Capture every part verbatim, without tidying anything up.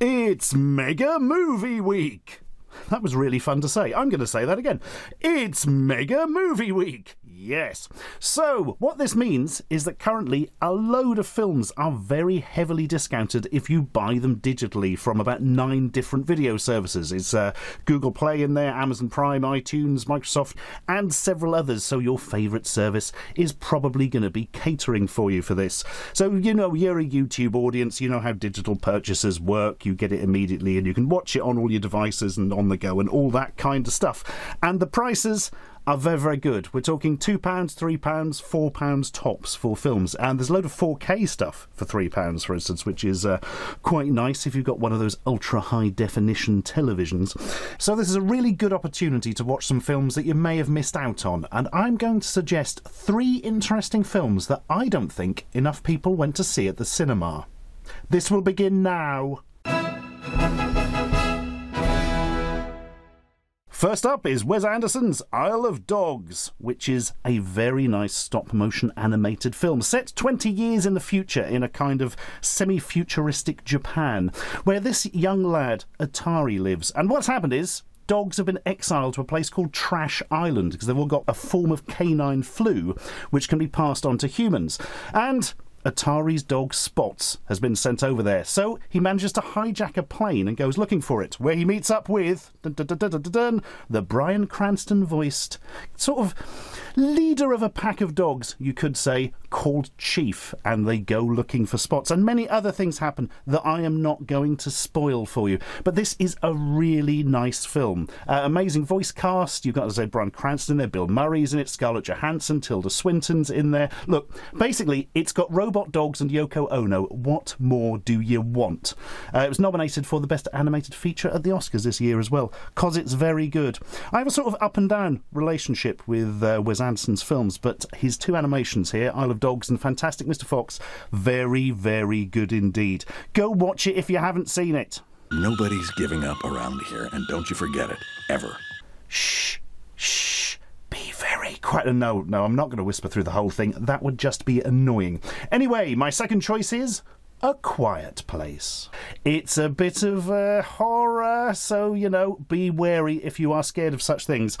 It's Mega Movie Week. That was really fun to say. I'm going to say that again. It's Mega Movie Week. Yes. So what this means is that currently a load of films are very heavily discounted if you buy them digitally from about nine different video services. It's uh, Google Play in there, Amazon Prime, iTunes, Microsoft and several others. So your favourite service is probably going to be catering for you for this. So, you know, you're a YouTube audience. You know how digital purchases work. You get it immediately and you can watch it on all your devices and on the go and all that kind of stuff. And the prices are very, very good. We're talking two pounds, three pounds, four pounds tops for films. And there's a load of four K stuff for three pounds, for instance, which is uh, quite nice if you've got one of those ultra high definition televisions. So this is a really good opportunity to watch some films that you may have missed out on. And I'm going to suggest three interesting films that I don't think enough people went to see at the cinema. This will begin now. First up is Wes Anderson's Isle of Dogs, which is a very nice stop-motion animated film set twenty years in the future in a kind of semi-futuristic Japan, where this young lad, Atari, lives. And what's happened is dogs have been exiled to a place called Trash Island because they've all got a form of canine flu which can be passed on to humans. And Atari's dog Spots has been sent over there, so he manages to hijack a plane and goes looking for it, where he meets up with dun, dun, dun, dun, dun, dun, the Brian Cranston voiced sort of leader of a pack of dogs, you could say, called Chief, and they go looking for Spots, and many other things happen that I am not going to spoil for you. But this is a really nice film. Uh, amazing voice cast. You've got, to say, Brian Cranston in there, Bill Murray's in it, Scarlett Johansson, Tilda Swinton's in there. Look, basically, it's got robots, dogs and Yoko Ono. What more do you want? Uh, it was nominated for the Best Animated Feature at the Oscars this year as well, because it's very good. I have a sort of up and down relationship with uh, Wes Anderson's films, but his two animations here, Isle of Dogs and Fantastic Mr Fox, very, very good indeed. Go watch it if you haven't seen it. Nobody's giving up around here, and don't you forget it, ever. Shh, shh. Quite a no, no, I'm not going to whisper through the whole thing. That would just be annoying. Anyway, my second choice is A Quiet Place. It's a bit of uh, horror, so, you know, be wary if you are scared of such things.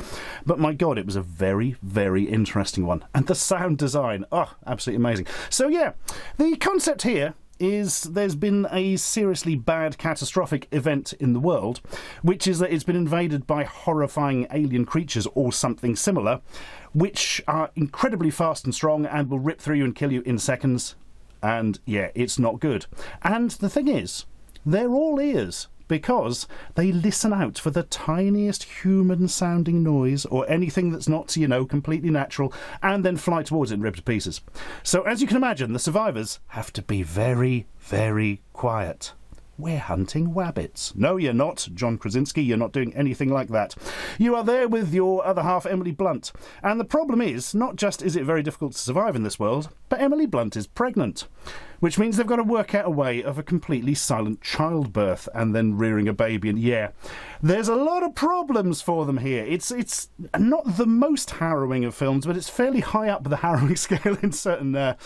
But my God, it was a very, very interesting one. And the sound design, oh, absolutely amazing. So yeah, the concept here is there's been a seriously bad catastrophic event in the world, which is that it's been invaded by horrifying alien creatures or something similar, which are incredibly fast and strong and will rip through you and kill you in seconds. And yeah, it's not good. And the thing is, they're all ears, because they listen out for the tiniest human-sounding noise or anything that's not, you know, completely natural, and then fly towards it and rip to pieces. So, as you can imagine, the survivors have to be very, very quiet. We're hunting wabbits. No, you're not, John Krasinski. You're not doing anything like that. You are there with your other half, Emily Blunt. And the problem is, not just is it very difficult to survive in this world, but Emily Blunt is pregnant, which means they've got to work out a way of a completely silent childbirth and then rearing a baby. And yeah, there's a lot of problems for them here. It's, it's not the most harrowing of films, but it's fairly high up the harrowing scale in certain uh,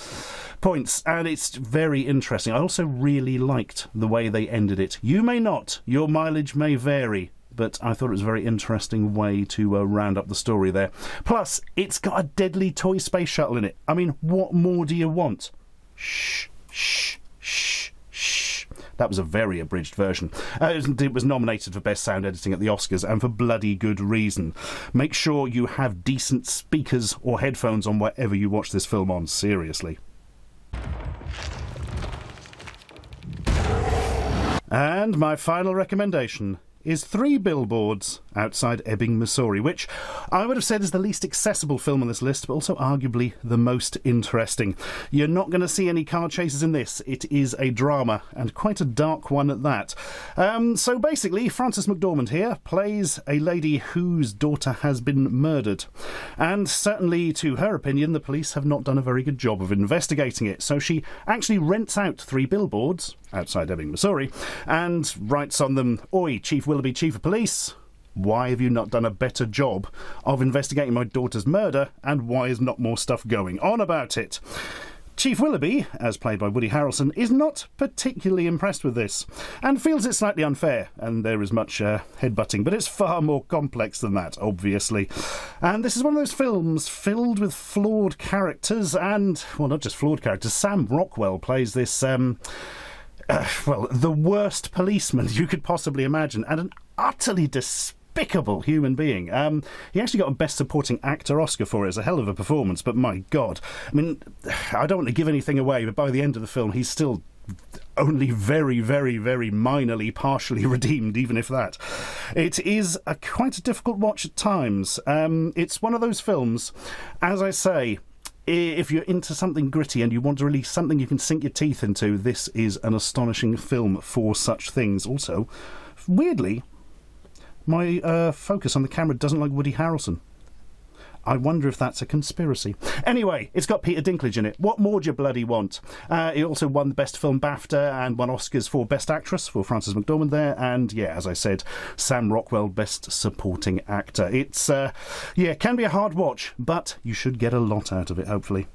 points. And it's very interesting. I also really liked the way they ended it. You may not, your mileage may vary, but I thought it was a very interesting way to uh, round up the story there. Plus, it's got a deadly toy space shuttle in it. I mean, what more do you want? Shh, shh, shh, shh. That was a very abridged version. Uh, it was nominated for Best Sound Editing at the Oscars, and for bloody good reason. Make sure you have decent speakers or headphones on wherever you watch this film on, seriously. And my final recommendation is Three Billboards Outside Ebbing, Missouri, which I would have said is the least accessible film on this list, but also arguably the most interesting. You're not going to see any car chases in this. It is a drama, and quite a dark one at that. Um, so basically, Frances McDormand here plays a lady whose daughter has been murdered, and certainly, to her opinion, the police have not done a very good job of investigating it. So she actually rents out three billboards outside Ebbing, Missouri, and writes on them, "Oi, Chief Willoughby, Chief of Police, why have you not done a better job of investigating my daughter's murder, and why is not more stuff going on about it?" Chief Willoughby, as played by Woody Harrelson, is not particularly impressed with this and feels it's slightly unfair, and there is much uh, headbutting, but it's far more complex than that, obviously. And this is one of those films filled with flawed characters and, well, not just flawed characters. Sam Rockwell plays this, um, uh, well, the worst policeman you could possibly imagine, and an utterly despicable Despicable human being. Um, he actually got a Best Supporting Actor Oscar for it. It's a hell of a performance, but my God. I mean, I don't want to give anything away, but by the end of the film, he's still only very, very, very minorly partially redeemed, even if that. It is a quite a difficult watch at times. Um, it's one of those films, as I say, if you're into something gritty and you want to release something you can sink your teeth into, this is an astonishing film for such things. Also, weirdly, my uh, focus on the camera doesn't like Woody Harrelson. I wonder if that's a conspiracy. Anyway, it's got Peter Dinklage in it. What more do you bloody want? Uh, it also won the Best Film BAFTA and won Oscars for Best Actress for Frances McDormand there. And yeah, as I said, Sam Rockwell, Best Supporting Actor. It's, uh, yeah, can be a hard watch, but you should get a lot out of it, hopefully.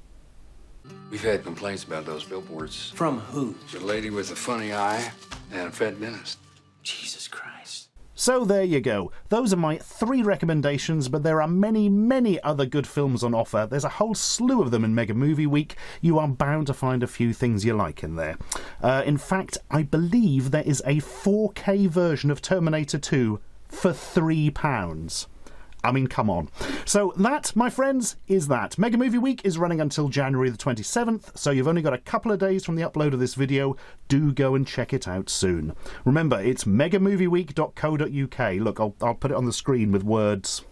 We've had complaints about those billboards. From who? The lady with a funny eye and a fed dentist. Jesus Christ. So there you go. Those are my three recommendations, but there are many, many other good films on offer. There's a whole slew of them in Mega Movie Week. You are bound to find a few things you like in there. Uh, in fact, I believe there is a four K version of Terminator two for three pounds. I mean, come on. So that, my friends, is that. Mega Movie Week is running until January the twenty-seventh, so you've only got a couple of days from the upload of this video. Do go and check it out soon. Remember, it's mega movie week dot co dot U K. Look, I'll, I'll put it on the screen with words.